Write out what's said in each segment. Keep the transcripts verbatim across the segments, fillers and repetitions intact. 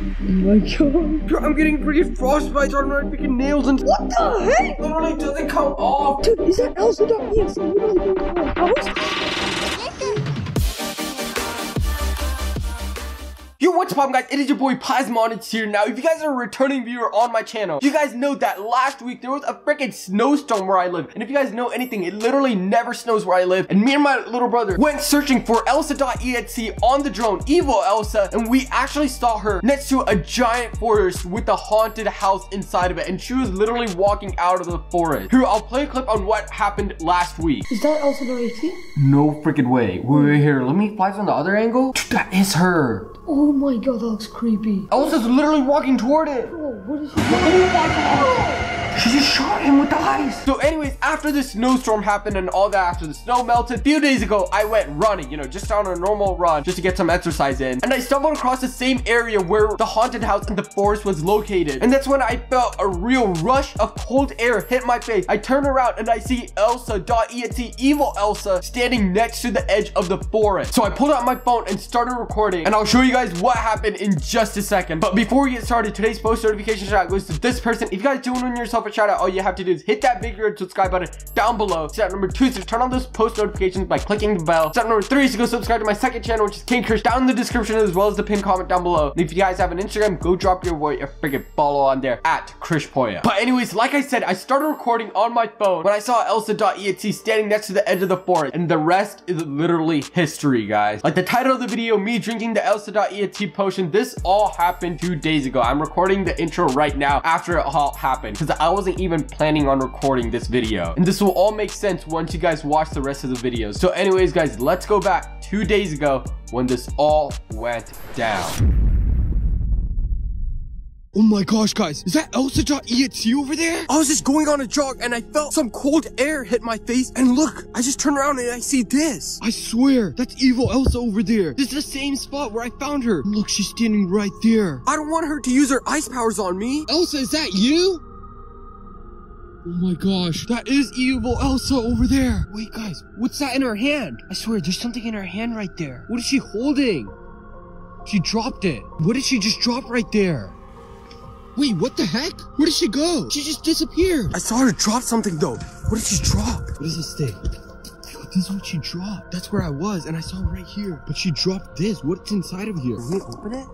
my god. Bro, I'm getting pretty frostbites on my freaking nails and— what the heck? Literally doesn't come off. Dude, is that Elsa.exe literally going to our house? Yo, what's up guys? It is your boy Plasmonix here. Now, if you guys are a returning viewer on my channel, you guys know that last week there was a freaking snowstorm where I live. And if you guys know anything, it literally never snows where I live. And me and my little brother went searching for Elsa.exe on the drone, evil Elsa, and we actually saw her next to a giant forest with a haunted house inside of it. And she was literally walking out of the forest. Here, I'll play a clip on what happened last week. Is that Elsa.exe? No freaking way. Wait, wait, here, let me fly from the other angle. Dude, that is her. Oh my god, that looks creepy. Elsa's literally walking toward it. Bro, what is she doing? Oh my god! She just shot him with the ice. So anyways, after the snowstorm happened and all that, after the snow melted, a few days ago, I went running, you know, just on a normal run, just to get some exercise in. And I stumbled across the same area where the haunted house and the forest was located. And that's when I felt a real rush of cold air hit my face. I turned around and I see Elsa.exe, evil Elsa, standing next to the edge of the forest. So I pulled out my phone and started recording. And I'll show you guys what happened in just a second, but before we get started, today's post notification shout out goes to this person. If you guys do want to win yourself a shout out, all you have to do is hit that big red subscribe button down below. Step number two is to turn on those post notifications by clicking the bell. Step number three is to go subscribe to my second channel, which is KingKrish, down in the description as well as the pinned comment down below. And if you guys have an Instagram, go drop your boy a freaking follow on there at KrishPoyya. But anyways, like I said, I started recording on my phone when I saw Elsa.exe standing next to the edge of the forest, and the rest is literally history, guys. Like the title of the video, me drinking the Elsa.exe potion, this all happened two days ago. I'm recording the intro right now after it all happened because I wasn't even planning on recording this video, and this will all make sense once you guys watch the rest of the videos. So anyways guys, let's go back two days ago when this all went down. Oh my gosh, guys, is that Elsa.exe over there? I was just going on a jog and I felt some cold air hit my face, and look, I just turned around and I see this. I swear, that's evil Elsa over there. This is the same spot where I found her. Look, she's standing right there. I don't want her to use her ice powers on me. Elsa, is that you? Oh my gosh, that is evil Elsa over there. Wait, guys, what's that in her hand? I swear, there's something in her hand right there. What is she holding? She dropped it. What did she just drop right there? Wait, what the heck? Where did she go? She just disappeared. I saw her drop something though. What did she drop? What is this thing? Dude, this is what she dropped. That's where I was and I saw her right here. But she dropped this. What's inside of here? Can we open it?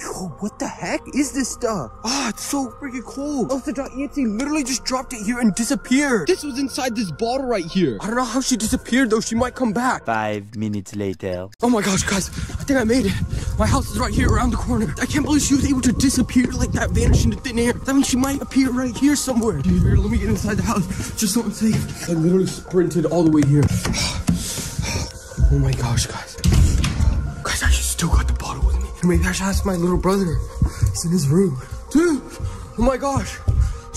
Yo, what the heck is this stuff? Ah, oh, it's so freaking cold. Elsa.exe literally just dropped it here and disappeared. This was inside this bottle right here. I don't know how she disappeared though. She might come back. Five minutes later. Oh my gosh, guys. I think I made it. My house is right here around the corner. I can't believe she was able to disappear like that, vanish into thin air. That means she might appear right here somewhere. Dude, here, let me get inside the house just so I'm safe. I literally sprinted all the way here. Oh my gosh, guys. Guys, I still got the bottle with me. Maybe I should ask my little brother. He's in his room. Dude, oh my gosh.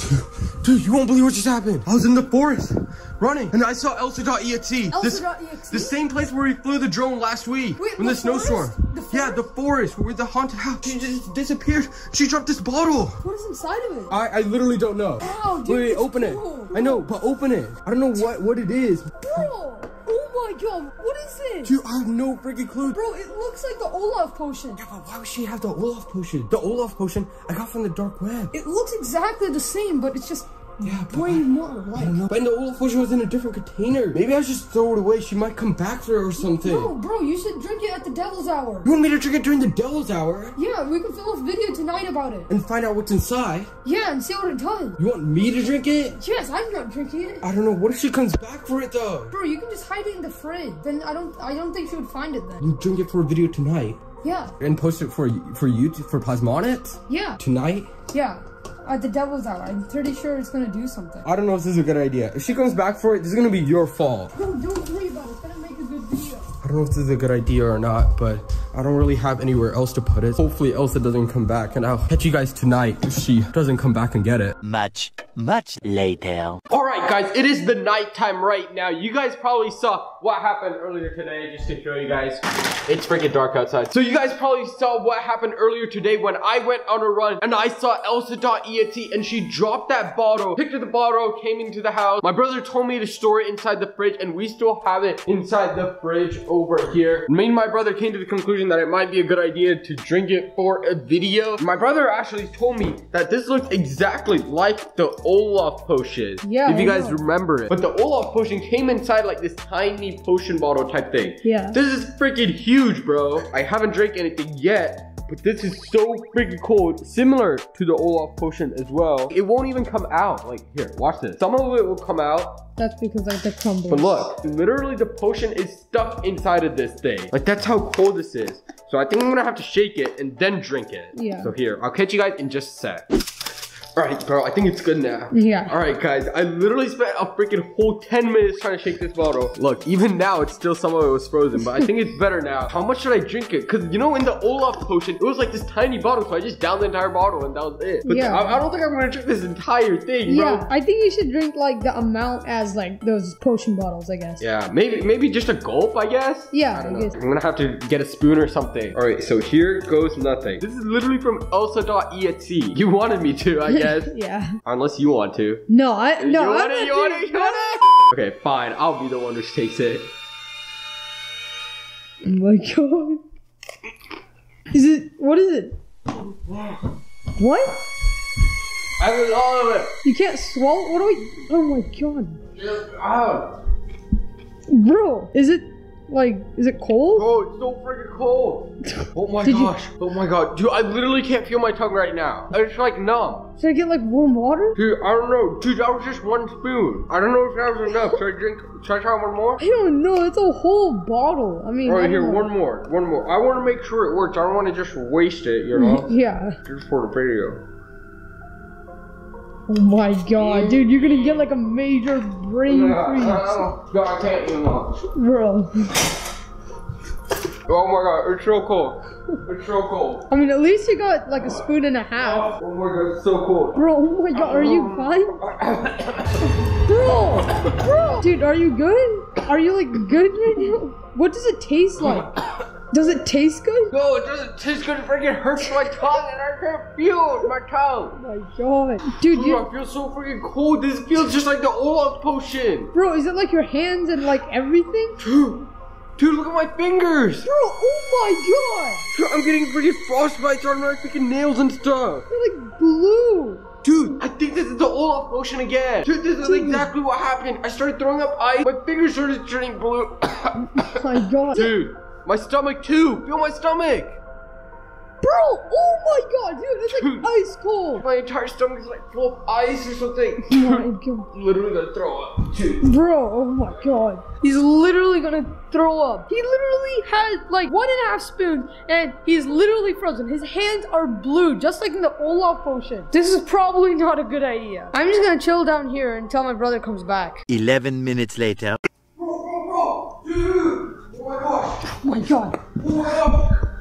Dude, dude, you won't believe what just happened. I was in the forest running and I saw Elsa.exe. Elsa.exe? The same place where we flew the drone last week. Wait, from the, the snowstorm. The yeah, the forest where the haunted house. She just disappeared. She dropped this bottle. What is inside of it? I, I literally don't know. Wow, dude, wait, wait, open cool. it. I know, but open it. I don't know what, what it is. Bro. Oh my god, what is this? Dude, I have no freaking clue. Bro, it looks like the Olaf potion. Yeah, but why would she have the Olaf potion? The Olaf potion I got from the dark web. It looks exactly the same, but it's just yeah, way more like. But in the Olaf potion was in a different container. Maybe I should just throw it away. She might come back for it or something. No, bro, you should drink it at the devil's hour. You want me to drink it during the devil's hour? Yeah, we can film a video tonight about it. And find out what's inside? Yeah, and see what it does. You want me to drink it? Yes, I'm not drinking it. I don't know, what if she comes back for it though? Bro, you can just hide it in the fridge. Then I don't I don't think she would find it then. You drink it for a video tonight? Yeah. And post it for for YouTube, for Plasmonix? Yeah. Tonight? Yeah. At the devil's hour. I'm pretty sure it's gonna do something. I don't know if this is a good idea. If she comes back for it, this is gonna be your fault. No, don't worry about it. It's gonna make a good video. I don't know if this is a good idea or not, but I don't really have anywhere else to put it. Hopefully Elsa doesn't come back, and I'll catch you guys tonight if she doesn't come back and get it. Much, much later. All right, guys, it is the nighttime right now. You guys probably saw what happened earlier today, just to show you guys. It's freaking dark outside. So you guys probably saw what happened earlier today when I went on a run and I saw Elsa dot E X E and she dropped that bottle, picked up the bottle, came into the house. My brother told me to store it inside the fridge and we still have it inside the fridge over here. Me and my brother came to the conclusion that it might be a good idea to drink it for a video. My brother actually told me that this looks exactly like the Olaf potion. Yeah. If you guys remember it. But the Olaf potion came inside like this tiny potion bottle type thing. Yeah. This is freaking huge, bro. I haven't drank anything yet. But this is so freaking cool. Similar to the Olaf potion as well. It won't even come out. Like, here, watch this. Some of it will come out. That's because of the crumbles. But look, literally the potion is stuck inside of this thing. Like, that's how cool this is. So I think I'm gonna have to shake it and then drink it. Yeah. So here, I'll catch you guys in just a sec. All right, bro, I think it's good now. Yeah. All right, guys, I literally spent a freaking whole ten minutes trying to shake this bottle. Look, even now, it's still some of it was frozen, but I think it's better now. How much should I drink it? Because, you know, in the Olaf potion, it was like this tiny bottle, so I just downed the entire bottle, and that was it. But yeah. I, I don't think I'm going to drink this entire thing, bro. Yeah, I think you should drink, like, the amount as, like, those potion bottles, I guess. Yeah, maybe maybe just a gulp, I guess? Yeah, I don't know. I'm going to have to get a spoon or something. All right, so here goes nothing. This is literally from Elsa dot E X E. You wanted me to, I guess. Yes. Yeah. Unless you want to. No, I no. You want it? You want it? You want it? Okay, fine. I'll be the one who takes it. Oh my god. Is it? What is it? What? I was all of it. You can't swallow. What do I? Oh my god. Just out. Bro, is it? Like, is it cold? Oh, it's so freaking cold. Oh my Did gosh. You... Oh my god. Dude, I literally can't feel my tongue right now. It's like numb. Should I get like warm water? Dude, I don't know. Dude, that was just one spoon. I don't know if that was enough. Should I drink? Should I try one more? I don't know. It's a whole bottle. I mean, all right, here, know. one more. One more. I want to make sure it works. I don't want to just waste it, you know? Yeah. Just for the video. Oh my god, dude, you're gonna get like a major brain freeze. No, no, no, I can't anymore. Bro. Oh my god, it's so cold. It's so cold. I mean, at least you got like a spoon and a half. Oh my god, it's so cold. Bro, oh my god, are you fine? Bro, bro. Dude, are you good? Are you like good right now? What does it taste like? Does it taste good? No, it doesn't taste good. It freaking hurts my tongue and I can't feel my tongue. Oh my god. Dude, dude, I feel so freaking cold. This feels just like the Olaf potion. Bro, is it like your hands and like everything? Dude, dude, look at my fingers. Bro, oh my god. Dude, I'm getting freaking frostbites on my freaking nails and stuff. They're like blue. Dude, I think this is the Olaf potion again. Dude, this is dude. exactly what happened. I started throwing up ice. My fingers started turning blue. Oh my god. Dude. My stomach too! Feel my stomach! Bro! Oh my god, dude! It's like ice cold! My entire stomach is like full of ice or something. Oh my god. Literally gonna throw up. Dude. Bro, oh my god. He's literally gonna throw up. He literally had like one and a half spoons and he's literally frozen. His hands are blue, just like in the Olaf potion. This is probably not a good idea. I'm just gonna chill down here until my brother comes back. eleven minutes later. Oh my god. Oh my god.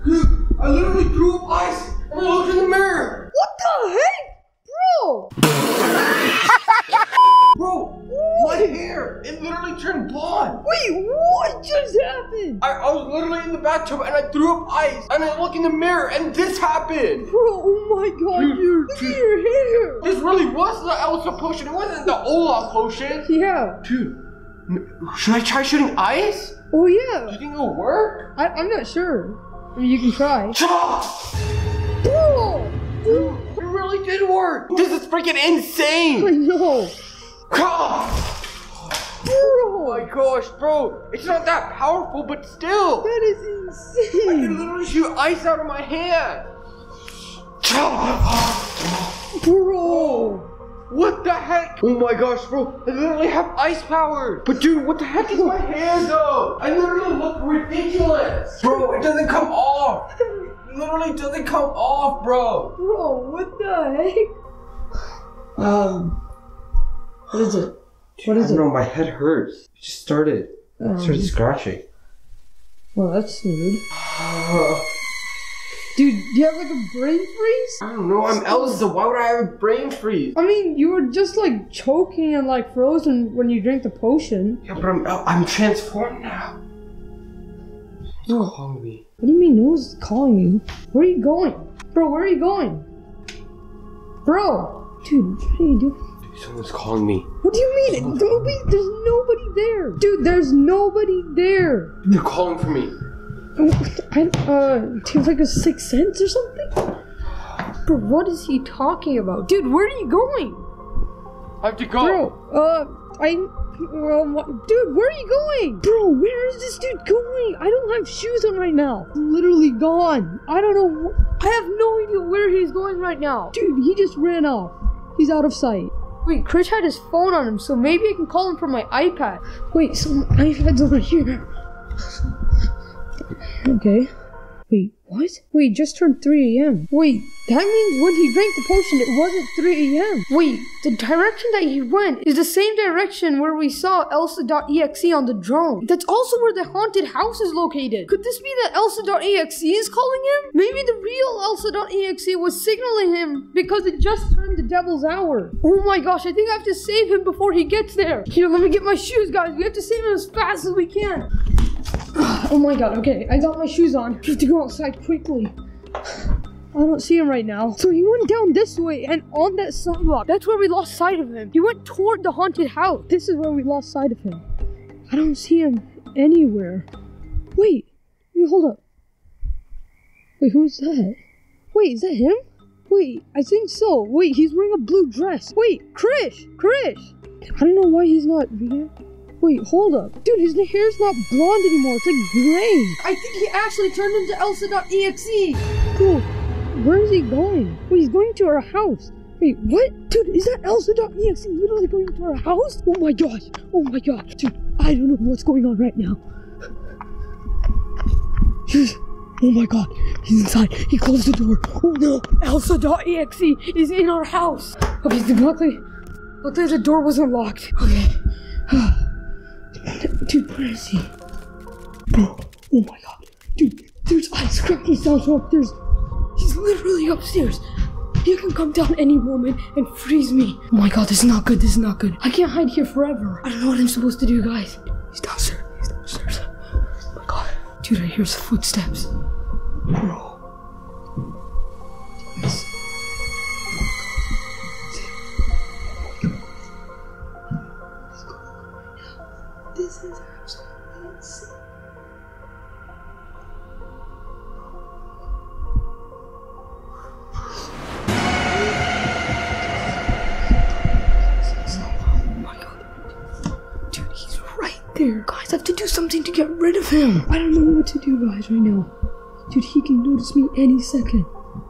Dude, I literally threw up ice and I looked in the mirror. What the heck? Bro. Bro, what? My hair, it literally turned blonde. Wait, what just happened? I, I was literally in the bathtub and I threw up ice and I looked in the mirror and this happened. Bro, oh my god, dude. dude. Look dude. at your hair. This really was the Elsa potion. It wasn't the Olaf potion. Yeah. Dude. Should I try shooting ice? Oh yeah. Do you think it'll work? I, I'm not sure. I mean, you can try. Bro! Dude, it really did work. This is freaking insane. I know. Bro! Oh my gosh, bro. It's not that powerful, but still. That is insane. I can literally shoot ice out of my hand. Bro. What the heck? Oh my gosh, bro. I literally have ice power. But dude, what the heck is my hair though? I literally look ridiculous. Bro, it doesn't come off. It literally doesn't come off, bro. Bro, what the heck? Um, what is it? Dude, what is I don't it? know, my head hurts. It just started. Um, it started scratching. Well, that's weird. Dude, do you have like a brain freeze? I don't know, I'm Elsa, why would I have a brain freeze? I mean, you were just like choking and like frozen when you drank the potion. Yeah, but I'm, I'm transformed now. You're hungry. What do you mean? No one's calling you. Where are you going? Bro, where are you going? Bro! Dude, what are you doing? Dude, someone's calling me. What do you mean? Someone's nobody, there's nobody there. Dude, there's nobody there. They're calling for me. I, uh, do you have like a sixth sense or something? Bro, what is he talking about? Dude, where are you going? I have to go. Bro, uh, I... Um, dude, where are you going? Bro, where is this dude going? I don't have shoes on right now. I'm literally gone. I don't know. I have no idea where he's going right now. Dude, he just ran off. He's out of sight. Wait, Krish had his phone on him, so maybe I can call him from my iPad. Wait, so my iPad's over here. Okay. Wait, what? Wait, just turned three A M Wait, that means when he drank the potion, it wasn't three A M Wait, the direction that he went is the same direction where we saw Elsa.exe on the drone. That's also where the haunted house is located. Could this be that Elsa.exe is calling him? Maybe the real Elsa.exe was signaling him because it just turned the devil's hour. Oh my gosh, I think I have to save him before he gets there. Here, let me get my shoes, guys. We have to save him as fast as we can. Oh my god, okay, I got my shoes on. I have to go outside quickly. I don't see him right now. So he went down this way and on that sidewalk. That's where we lost sight of him. He went toward the haunted house. This is where we lost sight of him. I don't see him anywhere. Wait, wait, hold up. Wait, who's that? Wait, is that him? Wait, I think so. Wait, he's wearing a blue dress. Wait, Krish, Krish. I don't know why he's not here. Wait, hold up. Dude, his hair's not blonde anymore. It's like gray. I think he actually turned into Elsa.exe. Cool. Where is he going? Wait, he's going to our house. Wait, what? Dude, is that Elsa.exe literally going to our house? Oh my gosh. Oh my gosh. Dude, I don't know what's going on right now. Oh my god. He's inside. He closed the door. Oh no. Elsa.exe is in our house. Okay, luckily, luckily the door wasn't locked. Okay. Dude, where is he? Bro, oh my god. Dude, there's ice cracking sounds up. There's. He's literally upstairs. He can come down any moment and freeze me. Oh my god, this is not good. This is not good. I can't hide here forever. I don't know what I'm supposed to do, guys. He's downstairs. He's downstairs. Oh my god. Dude, I hear his footsteps. Bro. Yes. This is absolutely insane. Oh my god. Dude, he's right there. Guys, I have to do something to get rid of him. I don't know what to do, guys, right now. Dude, he can notice me any second.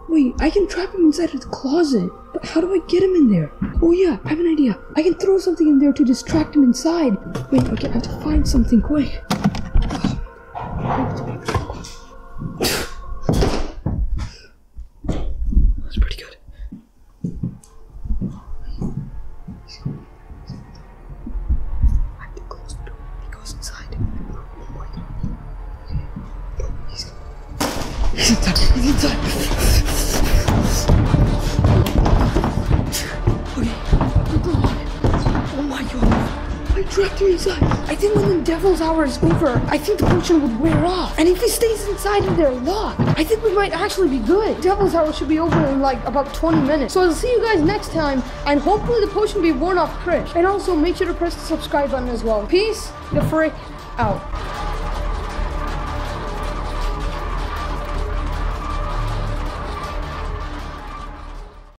Wait, I can trap him inside his closet. But how do I get him in there? Oh yeah, I have an idea. I can throw something in there to distract him inside. Wait, okay, I have to find something quick. That's pretty good. I have to close the door. He goes inside. Oh my god. He's He's inside. He's inside. Trapped him inside. I think when the devil's hour is over, I think the potion would wear off. And if he stays inside in there locked, I think we might actually be good. Devil's hour should be over in like about twenty minutes. So I'll see you guys next time, and hopefully the potion will be worn off Krish. And also make sure to press the subscribe button as well. Peace the frick out.